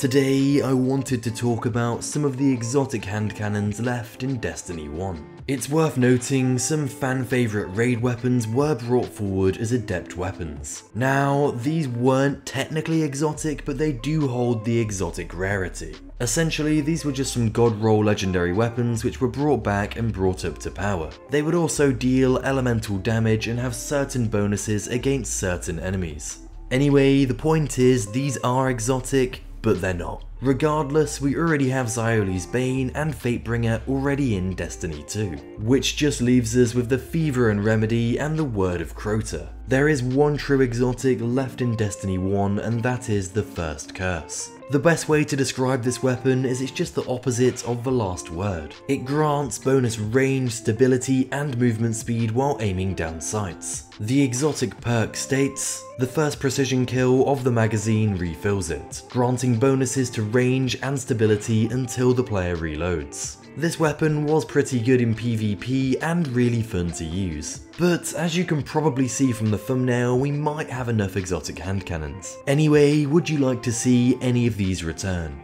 Today I wanted to talk about some of the exotic hand cannons left in Destiny 1. It's worth noting some fan favourite raid weapons were brought forward as adept weapons. Now, these weren't technically exotic, but they do hold the exotic rarity. Essentially, these were just some god roll legendary weapons which were brought back and brought up to power. They would also deal elemental damage and have certain bonuses against certain enemies. Anyway, the point is, these are exotic, but they're not. Regardless, we already have Zhalo's Bane and Fatebringer already in Destiny 2, which just leaves us with the Fever and Remedy and the Word of Crota. There is one true exotic left in Destiny 1, and that is the First Curse. The best way to describe this weapon is it's just the opposite of the Last Word. It grants bonus range, stability, and movement speed while aiming down sights. The exotic perk states, the first precision kill of the magazine refills it, granting bonuses to range and stability until the player reloads. This weapon was pretty good in PvP and really fun to use. But as you can probably see from the thumbnail, we might have enough exotic hand cannons. Anyway, would you like to see any of these return?